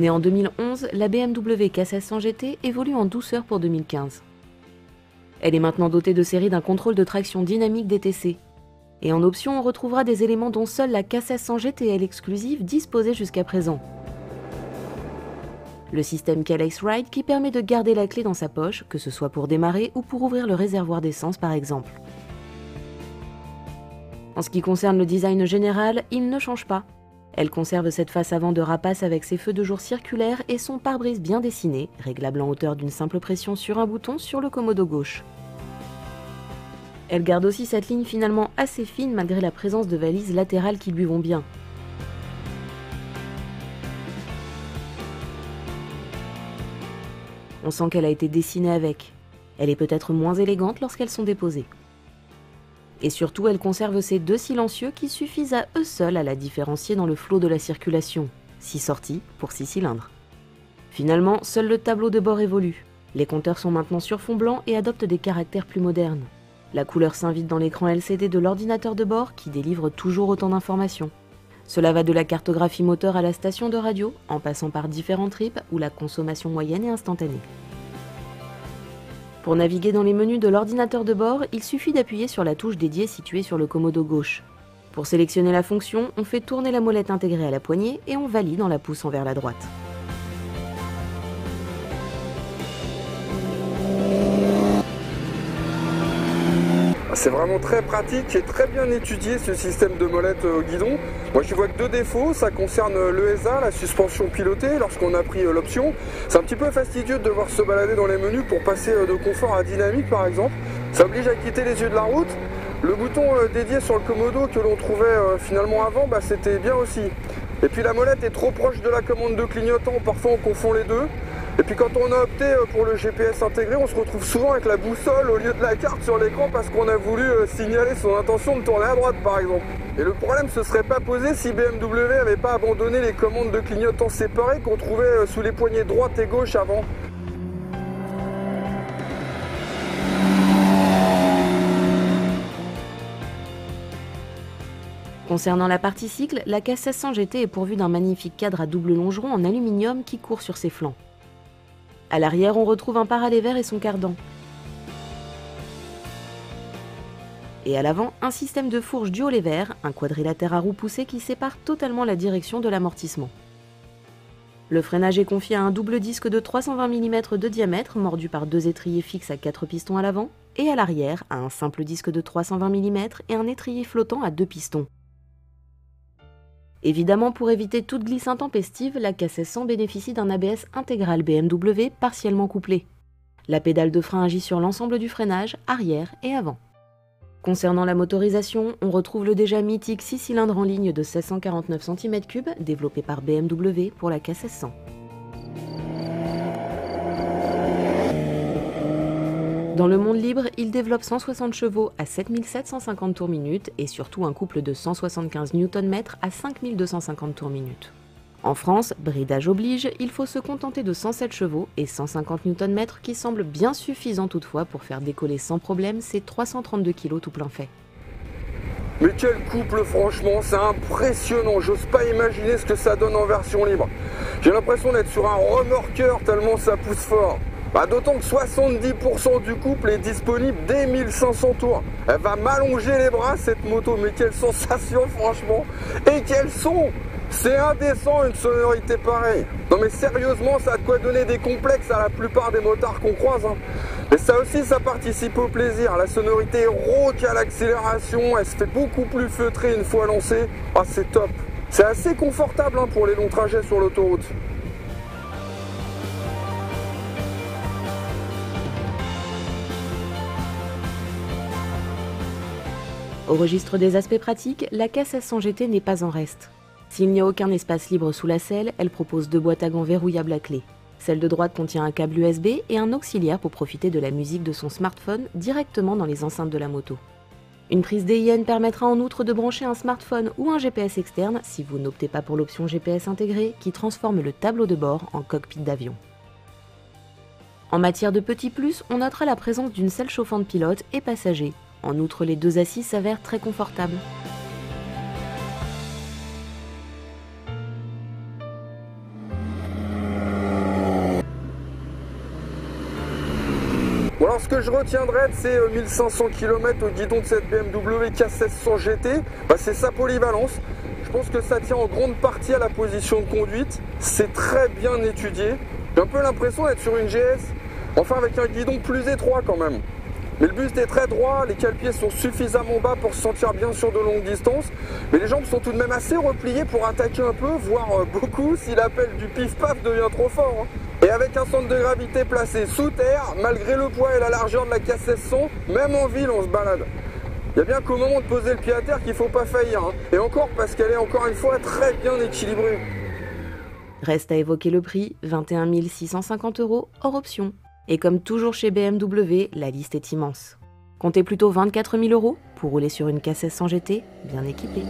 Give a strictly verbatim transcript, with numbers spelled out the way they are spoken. Née en deux mille onze, la B M W K seize cents G T évolue en douceur pour deux mille quinze. Elle est maintenant dotée de série d'un contrôle de traction dynamique D T C. Et en option, on retrouvera des éléments dont seule la K seize cents G T L exclusive disposait jusqu'à présent. Le système Calais Ride qui permet de garder la clé dans sa poche, que ce soit pour démarrer ou pour ouvrir le réservoir d'essence par exemple. En ce qui concerne le design général, il ne change pas. Elle conserve cette face avant de rapace avec ses feux de jour circulaires et son pare-brise bien dessiné, réglable en hauteur d'une simple pression sur un bouton sur le commodo gauche. Elle garde aussi cette ligne finalement assez fine malgré la présence de valises latérales qui lui vont bien. On sent qu'elle a été dessinée avec. Elle est peut-être moins élégante lorsqu'elles sont déposées. Et surtout, elle conserve ses deux silencieux qui suffisent à eux seuls à la différencier dans le flot de la circulation. six sorties pour six cylindres. Finalement, seul le tableau de bord évolue. Les compteurs sont maintenant sur fond blanc et adoptent des caractères plus modernes. La couleur s'invite dans l'écran L C D de l'ordinateur de bord qui délivre toujours autant d'informations. Cela va de la cartographie moteur à la station de radio, en passant par différentes tripes où la consommation moyenne est instantanée. Pour naviguer dans les menus de l'ordinateur de bord, il suffit d'appuyer sur la touche dédiée située sur le commodo gauche. Pour sélectionner la fonction, on fait tourner la molette intégrée à la poignée et on valide en la poussant vers la droite. C'est vraiment très pratique et très bien étudié ce système de molette au guidon. Moi je vois que deux défauts, ça concerne l'E S A, la suspension pilotée lorsqu'on a pris l'option. C'est un petit peu fastidieux de devoir se balader dans les menus pour passer de confort à dynamique par exemple. Ça oblige à quitter les yeux de la route. Le bouton dédié sur le commodo que l'on trouvait finalement avant, bah, c'était bien aussi. Et puis la molette est trop proche de la commande de clignotant, parfois on confond les deux. Et puis quand on a opté pour le G P S intégré, on se retrouve souvent avec la boussole au lieu de la carte sur l'écran parce qu'on a voulu signaler son intention de tourner à droite par exemple. Et le problème ne se serait pas posé si B M W n'avait pas abandonné les commandes de clignotants séparées qu'on trouvait sous les poignées droite et gauche avant. Concernant la partie cycle, la K seize cents G T est pourvue d'un magnifique cadre à double longeron en aluminium qui court sur ses flancs. À l'arrière, on retrouve un Paralever et son cardan. Et à l'avant, un système de fourche Duolever, un quadrilatère à roues poussées qui sépare totalement la direction de l'amortissement. Le freinage est confié à un double disque de trois cent vingt millimètres de diamètre, mordu par deux étriers fixes à quatre pistons à l'avant, et à l'arrière, à un simple disque de trois cent vingt millimètres et un étrier flottant à deux pistons. Évidemment, pour éviter toute glisse intempestive, la K seize cents bénéficie d'un A B S intégral B M W partiellement couplé. La pédale de frein agit sur l'ensemble du freinage, arrière et avant. Concernant la motorisation, on retrouve le déjà mythique six cylindres en ligne de seize cent quarante-neuf centimètres cubes développé par B M W pour la K seize cents. Dans le monde libre, il développe cent soixante chevaux à sept mille sept cent cinquante tours minute et surtout un couple de cent soixante-quinze newton-mètres à cinq mille deux cent cinquante tours minute. En France, bridage oblige, il faut se contenter de cent sept chevaux et cent cinquante newton-mètres qui semblent bien suffisants toutefois pour faire décoller sans problème ces trois cent trente-deux kilos tout plein fait. Mais quel couple franchement, c'est impressionnant, j'ose pas imaginer ce que ça donne en version libre. J'ai l'impression d'être sur un remorqueur tellement ça pousse fort. Bah, d'autant que soixante-dix pour cent du couple est disponible dès mille cinq cents tours. Elle va m'allonger les bras cette moto, mais quelle sensation franchement. Et quel son! C'est indécent une sonorité pareille. Non mais sérieusement, ça a de quoi donner des complexes à la plupart des motards qu'on croise. Hein. Et ça aussi, ça participe au plaisir. La sonorité rauque à l'accélération, elle se fait beaucoup plus feutrée une fois lancée. Ah c'est top. C'est assez confortable hein, pour les longs trajets sur l'autoroute. Au registre des aspects pratiques, la K seize cents G T n'est pas en reste. S'il n'y a aucun espace libre sous la selle, elle propose deux boîtes à gants verrouillables à clé. Celle de droite contient un câble U S B et un auxiliaire pour profiter de la musique de son smartphone directement dans les enceintes de la moto. Une prise D I N permettra en outre de brancher un smartphone ou un G P S externe si vous n'optez pas pour l'option G P S intégrée qui transforme le tableau de bord en cockpit d'avion. En matière de petits plus, on notera la présence d'une selle chauffante pilote et passager. En outre, les deux assises s'avèrent très confortables. Alors ce que je retiendrai de ces mille cinq cents kilomètres au guidon de cette B M W K seize cents G T, bah, c'est sa polyvalence. Je pense que ça tient en grande partie à la position de conduite. C'est très bien étudié. J'ai un peu l'impression d'être sur une G S, enfin avec un guidon plus étroit quand même. Mais le buste est très droit, les calepieds sont suffisamment bas pour se sentir bien sur de longues distances, mais les jambes sont tout de même assez repliées pour attaquer un peu, voire beaucoup, si l'appel du pif-paf devient trop fort. Et avec un centre de gravité placé sous terre, malgré le poids et la largeur de la K seize cents, même en ville on se balade. Il y a bien qu'au moment de poser le pied à terre qu'il ne faut pas faillir, hein. Et encore parce qu'elle est encore une fois très bien équilibrée. Reste à évoquer le prix, vingt et un mille six cent cinquante euros hors option. Et comme toujours chez B M W, la liste est immense. Comptez plutôt vingt-quatre mille euros pour rouler sur une K seize cents G T bien équipée.